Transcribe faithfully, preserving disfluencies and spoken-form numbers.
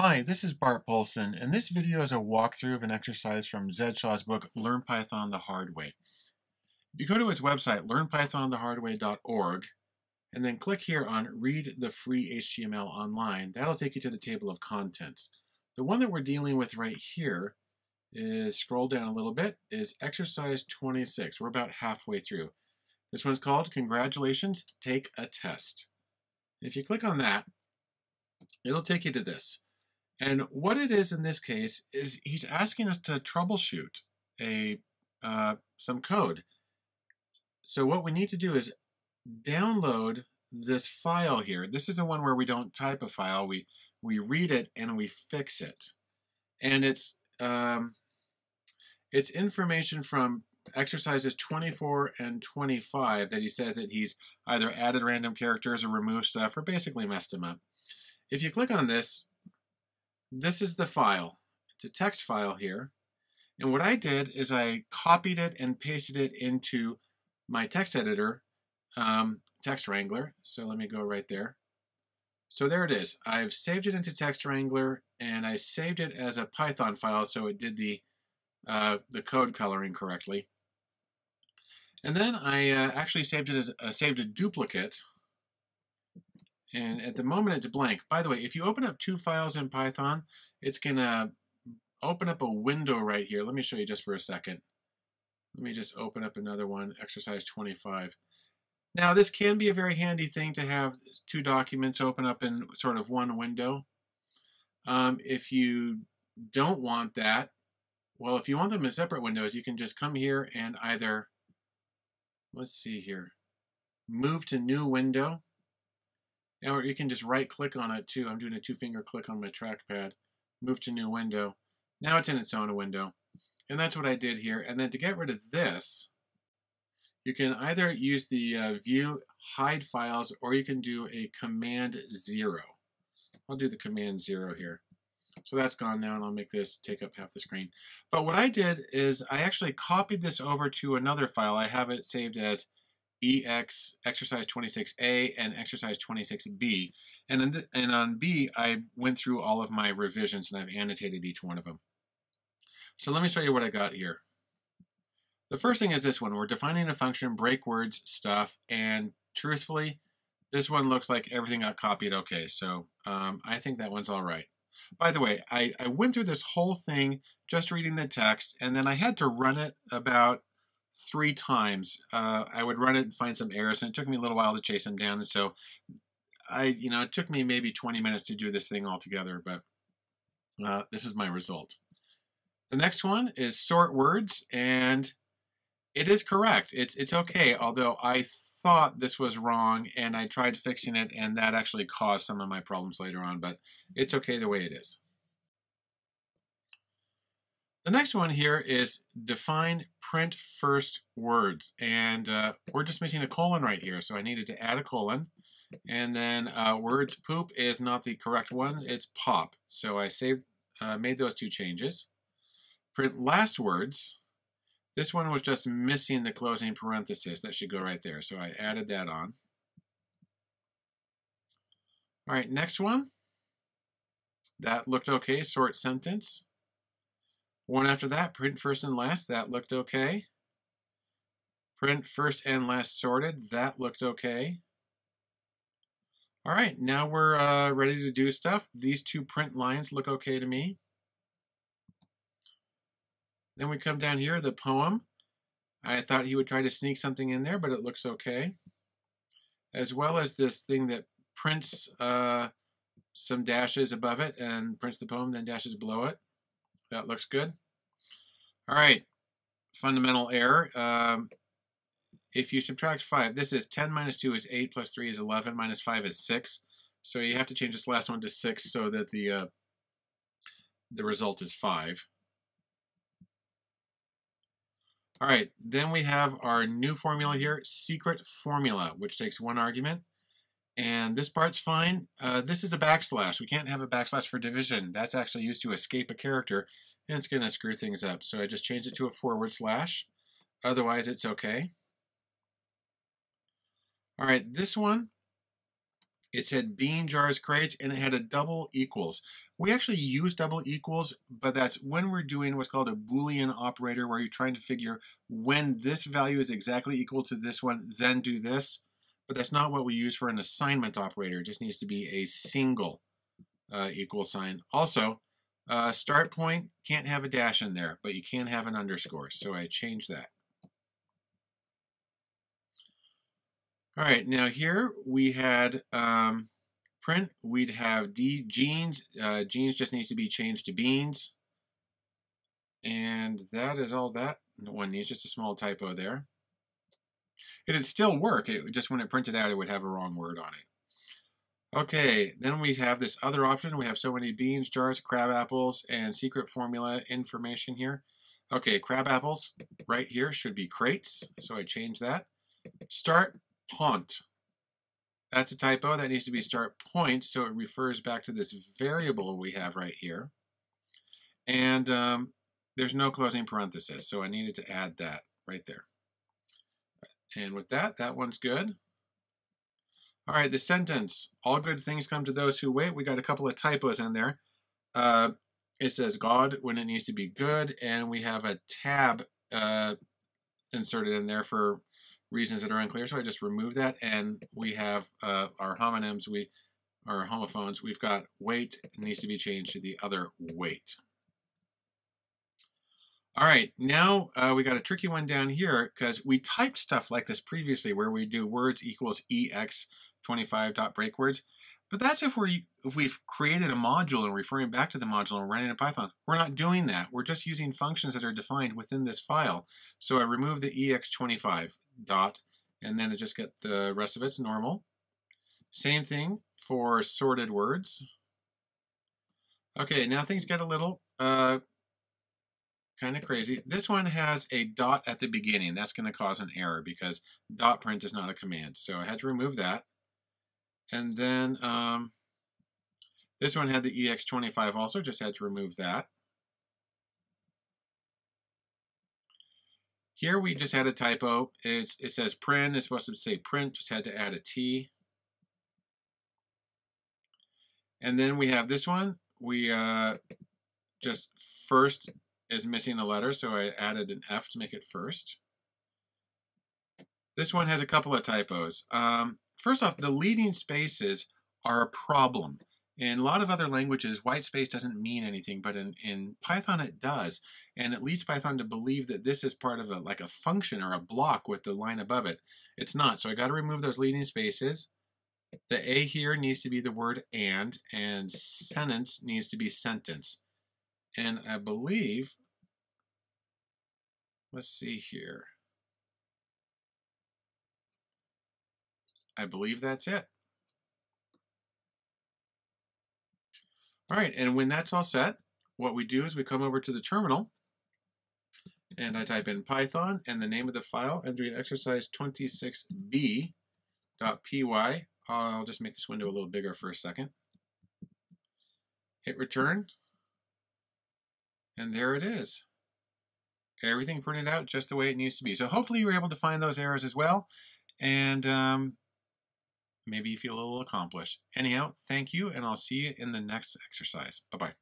Hi, this is Bart Polson, and this video is a walkthrough of an exercise from Zed Shaw's book, Learn Python the Hard Way. If you go to its website, learn python the hard way dot org, and then click here on Read the Free H T M L Online, that'll take you to the table of contents. The one that we're dealing with right here is, scroll down a little bit, is exercise twenty-six. We're about halfway through. This one's called, Congratulations, Take a Test. If you click on that, it'll take you to this. And what it is in this case is he's asking us to troubleshoot a uh, some code. So what we need to do is download this file here. This is the one where we don't type a file. We, we read it and we fix it. And it's, um, it's information from exercises twenty-four and twenty-five that he says that he's either added random characters or removed stuff or basically messed them up. If you click on this, this is the file. It's a text file here. And what I did is I copied it and pasted it into my text editor, um, TextWrangler. So let me go right there. So there it is. I've saved it into TextWrangler, and I saved it as a Python file so it did the, uh, the code coloring correctly. And then I uh, actually saved it as uh, saved a duplicate. And at the moment it's blank. By the way, if you open up two files in Python, it's going to open up a window right here. Let me show you just for a second. Let me just open up another one, exercise twenty-five. Now this can be a very handy thing to have two documents open up in sort of one window. Um, if you don't want that, well, if you want them in separate windows, you can just come here and either, let's see here, move to new window. Or you can just right-click on it, too. I'm doing a two-finger click on my trackpad. Move to new window. Now it's in its own window. And that's what I did here. And then to get rid of this, you can either use the uh, view hide files, or you can do a command zero. I'll do the command zero here. So that's gone now, and I'll make this take up half the screen. But what I did is I actually copied this over to another file. I have it saved as E X exercise twenty-six A and exercise twenty-six B, and in the, and on B I went through all of my revisions and I've annotated each one of them. So let me show you what I got here. The first thing is this one. We're defining a function, break words, stuff, and truthfully, this one looks like everything got copied okay. So um, I think that one's all right. By the way, I, I went through this whole thing just reading the text, and then I had to run it about three times. Uh, I would run it and find some errors, and it took me a little while to chase them down. And so I, you know, it took me maybe twenty minutes to do this thing all together, but uh, this is my result. The next one is sort words, and it is correct. It's, it's okay, although I thought this was wrong, and I tried fixing it, and that actually caused some of my problems later on, but it's okay the way it is. The next one here is define print first words, and uh, we're just missing a colon right here, so I needed to add a colon. And then uh, words poop is not the correct one, it's pop. So I saved, uh, made those two changes. Print last words, this one was just missing the closing parenthesis, that should go right there, so I added that on. All right, next one, that looked okay, sort sentence. One after that, print first and last, that looked okay. Print first and last sorted, that looked okay. All right, now we're uh, ready to do stuff. These two print lines look okay to me. Then we come down here, the poem. I thought he would try to sneak something in there, but it looks okay. As well as this thing that prints uh, some dashes above it and prints the poem, then dashes below it. That looks good. All right, fundamental error. Um, if you subtract five, this is ten minus two is eight, plus three is eleven, minus five is six. So you have to change this last one to six so that the, uh, the result is five. All right, then we have our new formula here, secret formula, which takes one argument. And this part's fine. Uh, this is a backslash. We can't have a backslash for division. That's actually used to escape a character, and it's going to screw things up. So I just changed it to a forward slash. Otherwise, it's okay. All right, this one It said bean jars crates, and it had a double equals. We actually use double equals, but that's when we're doing what's called a Boolean operator, where you're trying to figure when this value is exactly equal to this one, then do this. But that's not what we use for an assignment operator. It just needs to be a single uh, equal sign. Also, uh, start point can't have a dash in there, but you can have an underscore. So I changed that. All right, now here we had um, print. We'd have D jeans. Uh, jeans just needs to be changed to beans. And that is all that one needs, just a small typo there. It'd still work, it, just when it printed out, it would have a wrong word on it. Okay, then we have this other option. We have so many beans, jars, crab apples, and secret formula information here. Okay, crab apples right here should be crates, so I changed that. Start Point. That's a typo. That needs to be start point, so it refers back to this variable we have right here. And um, there's no closing parenthesis, so I needed to add that right there. And with that, that one's good. All right, the sentence, all good things come to those who wait. We got a couple of typos in there. Uh, it says God when it needs to be good, and we have a tab uh, inserted in there for reasons that are unclear, so I just remove that, and we have uh, our homonyms, we, our homophones. We've got weight, it needs to be changed to the other weight. All right, now uh, we got a tricky one down here, because we typed stuff like this previously, where we do words equals E X twenty-five dot breakwords, but that's if we if we've created a module and referring back to the module and running in Python. We're not doing that. We're just using functions that are defined within this file. So I remove the E X twenty-five dot, and then I just get the rest of it's normal. Same thing for sorted words. Okay, now things get a little uh, kind of crazy. This one has a dot at the beginning. That's going to cause an error because dot print is not a command. So I had to remove that. And then um, this one had the E X twenty-five also, just had to remove that. Here we just had a typo. It's, it says print, it's supposed to say print, just had to add a T. And then we have this one. We uh, just first is missing a letter, so I added an F to make it first. This one has a couple of typos. Um, First off, the leading spaces are a problem. In a lot of other languages, white space doesn't mean anything, but in, in Python it does. And it leads Python to believe that this is part of a, like a function or a block with the line above it. It's not, so I gotta remove those leading spaces. The A here needs to be the word and, and sentence needs to be sentence. And I believe, let's see here. I believe that's it. All right, and when that's all set, what we do is we come over to the terminal, and I type in Python and the name of the file. I'm doing exercise twenty-six b dot p y. I'll just make this window a little bigger for a second. Hit return, and there it is. Everything printed out just the way it needs to be. So hopefully you were able to find those errors as well, and um, maybe you feel a little accomplished. Anyhow, thank you, and I'll see you in the next exercise. Bye-bye.